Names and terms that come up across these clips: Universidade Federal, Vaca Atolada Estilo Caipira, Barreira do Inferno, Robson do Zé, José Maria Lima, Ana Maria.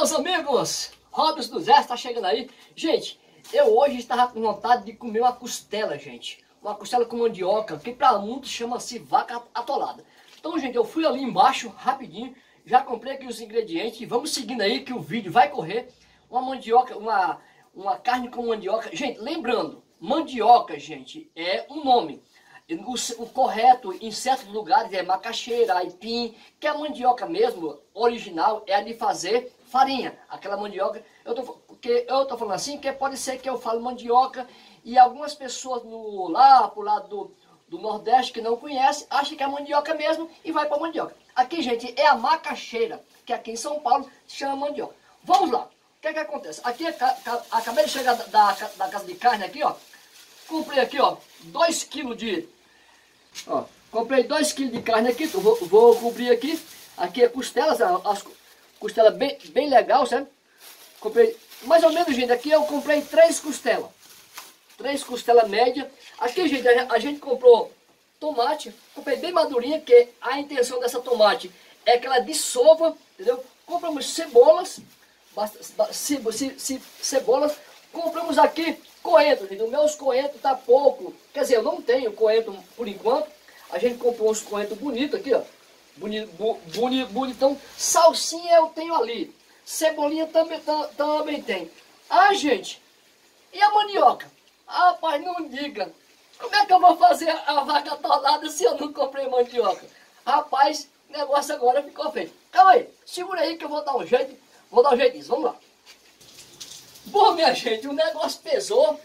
meus amigos, Robson do Zé está chegando aí. Gente, eu hoje estava com vontade de comer uma costela, gente. Uma costela com mandioca, que para muitos chama-se vaca atolada. Então, gente, eu fui ali embaixo, rapidinho, já comprei aqui os ingredientes. Vamos seguindo aí que o vídeo vai correr. Uma mandioca, uma carne com mandioca. Gente, lembrando, mandioca, gente, é um nome. O correto em certos lugares é macaxeira, aipim, que a mandioca mesmo, original, é a de fazer farinha. Aquela mandioca, eu tô falando assim, que pode ser que eu falo mandioca e algumas pessoas pro lado do Nordeste que não conhecem, acham que é mandioca mesmo e vai para mandioca. Aqui, gente, é a macaxeira, que aqui em São Paulo se chama mandioca. Vamos lá, o que é que acontece? Aqui, acabei de chegar da casa de carne aqui, ó. Comprei aqui, ó, 2 kg de... Ó, comprei 2 kg de carne aqui, vou cobrir aqui. Aqui é costelas, as costelas bem legal, sabe? Comprei, mais ou menos, gente, aqui eu comprei 3 costelas. 3 costelas média. Aqui, gente, a gente comprou tomate. Comprei bem madurinha, porque a intenção dessa tomate é que ela dissolva, entendeu? Compramos cebolas. Cebolas. Compramos aqui coentro, gente. Os meus coentros tá pouco. Quer dizer, eu não tenho coentro por enquanto. A gente comprou uns coentros bonitos aqui, ó. Bonitão. Salsinha eu tenho ali. Cebolinha também tem. Ah, gente. E a mandioca? Ah, pai, não diga. Como é que eu vou fazer a vaca atolada se eu não comprei mandioca? Rapaz, o negócio agora ficou feio. Calma aí. Segura aí que eu vou dar um jeito. Vou dar um jeito disso. Vamos lá. Bom, minha gente, o negócio pesou,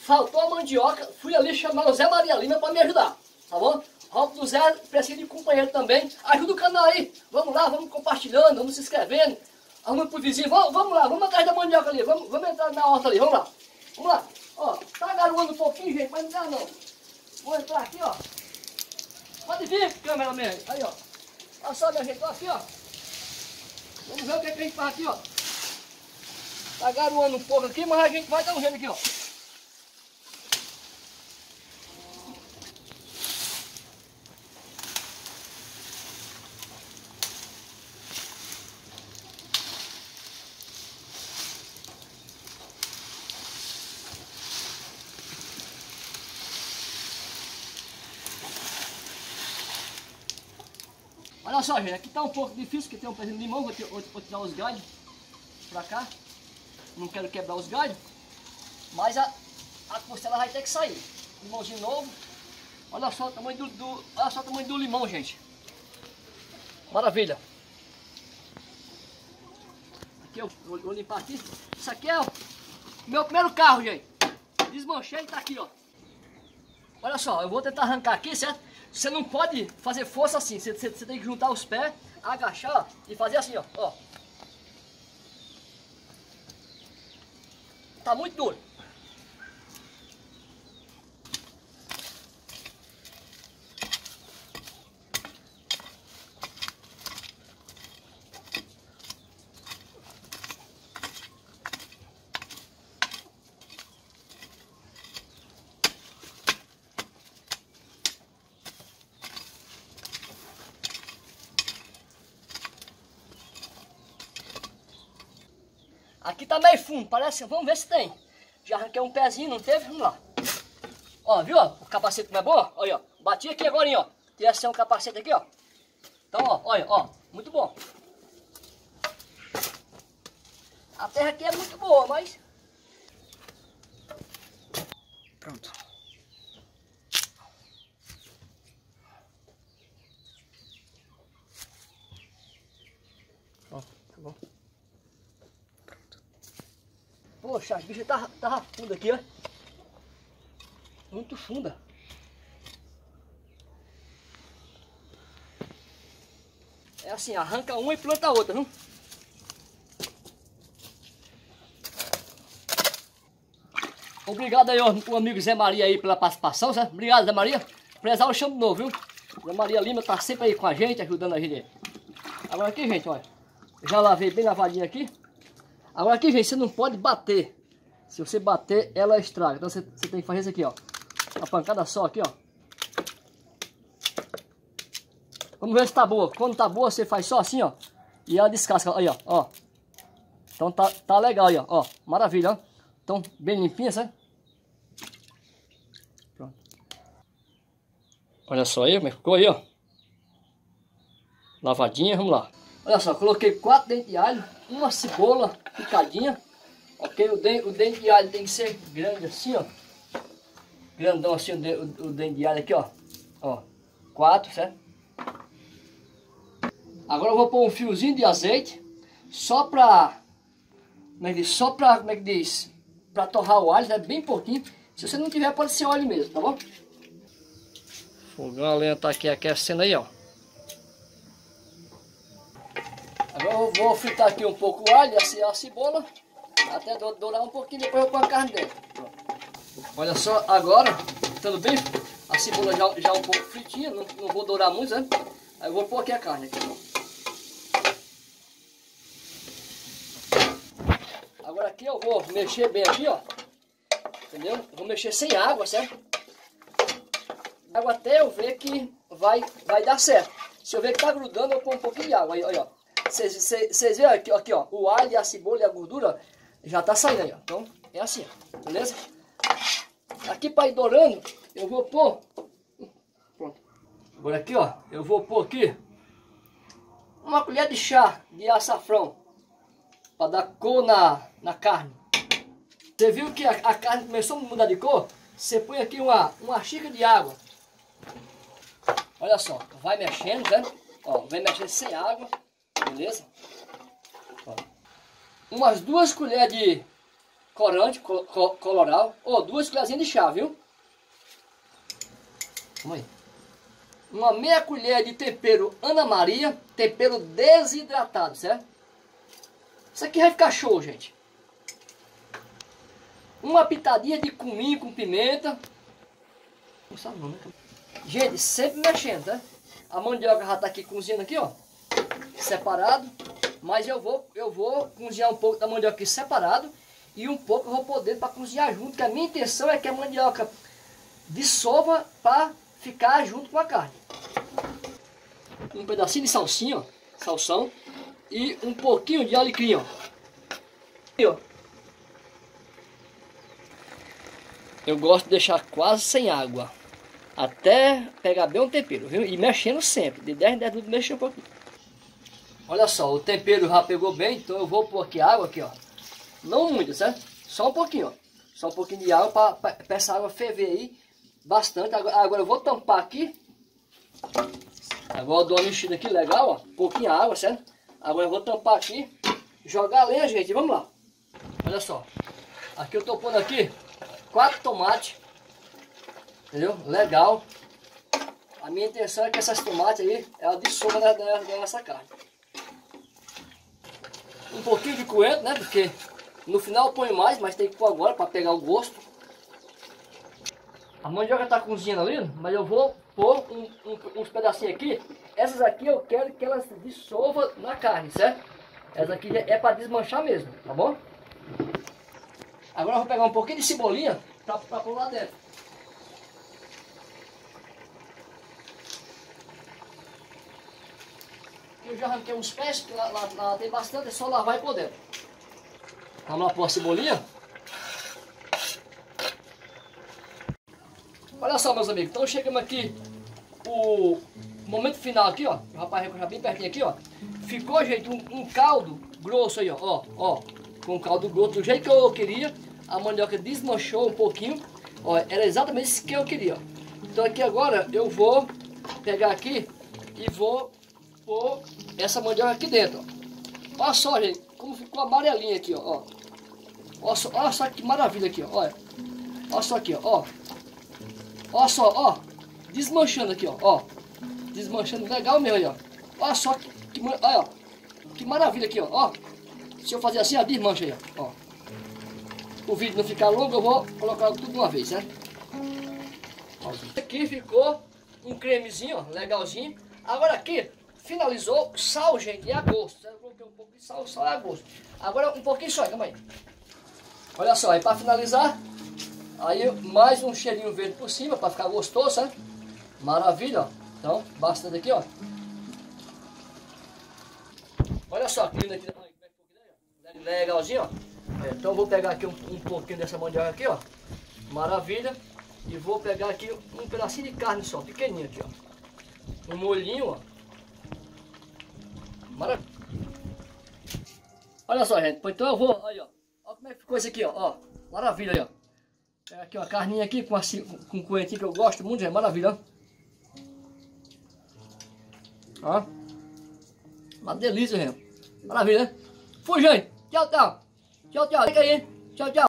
faltou a mandioca, fui ali chamar o José Maria Lima para me ajudar, tá bom? Robson do Zé precisa de companheiro também, ajuda o canal aí, vamos lá, vamos compartilhando, vamos se inscrevendo, arrumando pro vizinho, vamos lá, vamos atrás da mandioca ali, vamos entrar na horta ali, vamos lá, ó, tá garoando um pouquinho, gente, mas não dá não, vou entrar aqui, ó, pode vir, cameraman, aí, ó, olha só, minha gente, ó, aqui, ó, vamos ver o que a gente faz aqui, ó. Tá garoando um pouco aqui, mas a gente vai dar um jeito aqui, ó. Olha só, gente, aqui tá um pouco difícil, porque tem um pezinho de limão, vou tirar os galhos pra cá. Não quero quebrar os galhos, mas a costela vai ter que sair. Limãozinho novo. Olha só o tamanho olha só o tamanho do limão, gente. Maravilha. Aqui eu vou limpar aqui. Isso aqui é o meu primeiro carro, gente. Desmanchei e tá aqui, ó. Olha só, eu vou tentar arrancar aqui, certo? Você não pode fazer força assim. Você tem que juntar os pés, agachar e fazer assim, ó. Tá muito duro. Aqui tá meio fundo, parece, vamos ver se tem. Já arranquei um pezinho, não teve? Vamos lá. Ó, viu? Ó, o capacete não é bom? Olha, ó. Bati aqui agora, ó. Tirei um capacete aqui, ó. Então, ó, olha, ó. Muito bom. A terra aqui é muito boa, mas... Pronto. Ó, tá bom. Poxa, a bicha tava funda aqui, ó. Muito funda. É assim, arranca uma e planta a outra, viu? Obrigado aí, ó, o amigo Zé Maria aí pela participação, certo? Obrigado, Zé Maria. Prezar o chão de novo, viu? Zé Maria Lima tá sempre aí com a gente, ajudando a gente aí. Agora aqui, gente, olha. Já lavei bem lavadinho aqui. Agora aqui, gente, você não pode bater. Se você bater, ela estraga. Então você tem que fazer isso aqui, ó. Uma pancada só aqui, ó. Vamos ver se tá boa. Quando tá boa, você faz só assim, ó. E ela descasca. Aí, ó. Então tá legal aí, ó. Maravilha, ó. Então, bem limpinha, sabe? Pronto. Olha só aí, mas ficou aí, ó. Lavadinha, vamos lá. Olha só, coloquei 4 dentes de alho, uma cebola picadinha. Ok, o dente de alho tem que ser grande assim, ó. Grandão assim o dente de alho aqui, ó. Ó, 4, certo? Agora eu vou pôr um fiozinho de azeite, só pra... Como é que diz? Só pra... Como é que diz? Pra torrar o alho, né? Bem pouquinho. Se você não tiver, pode ser óleo mesmo, tá bom? Fogão, a lenha tá aqui aquecendo aí, ó. Agora eu vou fritar aqui um pouco o alho e a cebola. Até dourar um pouquinho, depois eu ponho a carne dentro. Olha só, agora, estando bem, a cebola já um pouco fritinha, não vou dourar muito, né? Aí eu vou pôr aqui a carne. Agora aqui eu vou mexer bem aqui, ó. Entendeu? Eu vou mexer sem água, certo? Água até eu ver que vai dar certo. Se eu ver que tá grudando, eu ponho um pouquinho de água. Aí, olha, ó. Vocês veem aqui, ó, o alho, a cebola e a gordura já tá saindo aí, ó. Então, é assim, ó, beleza? Aqui para ir dourando, eu vou pôr... Pronto. Agora aqui, ó, eu vou pôr aqui uma colher de chá de açafrão para dar cor na carne. Você viu que a carne começou a mudar de cor? Você põe aqui uma xícara de água. Olha só, vai mexendo, né? Ó, vai mexendo sem água. Beleza? Ó. Umas 2 colheres de corante, colorau. Ou 2 colherzinhas de chá, viu? Vamos aí. Uma meia colher de tempero Ana Maria. Tempero desidratado, certo? Isso aqui vai ficar show, gente. Uma pitadinha de cominho com pimenta. Gente, sempre mexendo, tá? A mandioca já tá aqui cozinhando aqui, ó. Separado, mas eu vou cozinhar um pouco da mandioca aqui separado e um pouco eu vou pôr dentro para cozinhar junto, que a minha intenção é que a mandioca dissolva para ficar junto com a carne. Um pedacinho de salsinha, ó, salsão, e um pouquinho de alecrim, ó. E, ó. Eu gosto de deixar quase sem água, até pegar bem um tempero, viu? E mexendo sempre, de 10 em 10 minutos mexendo um pouquinho. Olha só, o tempero já pegou bem, então eu vou pôr aqui água aqui, ó. Não muito, certo? Só um pouquinho, ó. Só um pouquinho de água para essa água ferver aí bastante. Agora eu vou tampar aqui. Agora eu dou uma mexida aqui, legal, ó. Pouquinha água, certo? Agora eu vou tampar aqui. Jogar a lenha, gente. Vamos lá. Olha só. Aqui eu tô pondo aqui 4 tomates. Entendeu? Legal. A minha intenção é que essas tomates aí, ela dissolva na nossa carne. Um pouquinho de coentro, né? Porque no final eu ponho mais, mas tem que pôr agora para pegar o gosto. A mandioca tá cozinhando ali, mas eu vou pôr uns pedacinhos aqui. Essas aqui eu quero que elas dissolvam na carne, certo? Essas aqui é para desmanchar mesmo, tá bom? Agora eu vou pegar um pouquinho de cebolinha para pôr lá dentro. Eu já arranquei uns pés, porque lá tem bastante, é só lavar e pôr dentro. Vamos lá pôr a cebolinha. Olha só, meus amigos, então chegamos aqui o momento final aqui, ó. O rapaz já bem pertinho aqui, ó. Ficou, gente, um caldo grosso aí, ó. Ó, com um caldo grosso do jeito que eu queria. A mandioca desmanchou um pouquinho. Ó, era exatamente isso que eu queria, ó. Então aqui agora eu vou pegar aqui e vou... pôr essa mandioca aqui dentro, ó. Olha só, gente, como ficou amarelinha aqui, ó. Olha só que maravilha aqui, ó. Olha só aqui, ó. Olha só, ó. Desmanchando aqui, ó. Desmanchando legal mesmo aí, ó. Olha só que, ó, que maravilha aqui, ó. Se eu fazer assim, ó, desmancha aí, ó. O vídeo não ficar longo, eu vou colocar tudo de uma vez, né? Aqui ficou um cremezinho, ó, legalzinho. Agora aqui... finalizou, sal, gente, é a gosto. Eu coloquei um pouco de sal, sal é a gosto. Agora um pouquinho só, calma aí. Olha só, aí para finalizar, aí mais um cheirinho verde por cima, para ficar gostoso, né? Maravilha, ó. Então, bastante aqui, ó. Olha só, aqui, né? Legalzinho, ó. Então eu vou pegar aqui um pouquinho dessa mandioca aqui, ó. Maravilha. E vou pegar aqui um pedacinho de carne só, pequenininho aqui, ó. Um molhinho, ó. Maravilha. Olha só, gente. Então eu vou, aí, ó. Olha como é que ficou isso aqui, ó. Ó, maravilha, aí, ó. Pega aqui, ó, a carninha aqui com um coentinho que eu gosto muito, gente. Maravilha, ó. Ó. Uma delícia, gente. Maravilha, né? Fui, gente. Tchau, tchau. Tchau, tchau. Fica aí. Tchau, tchau.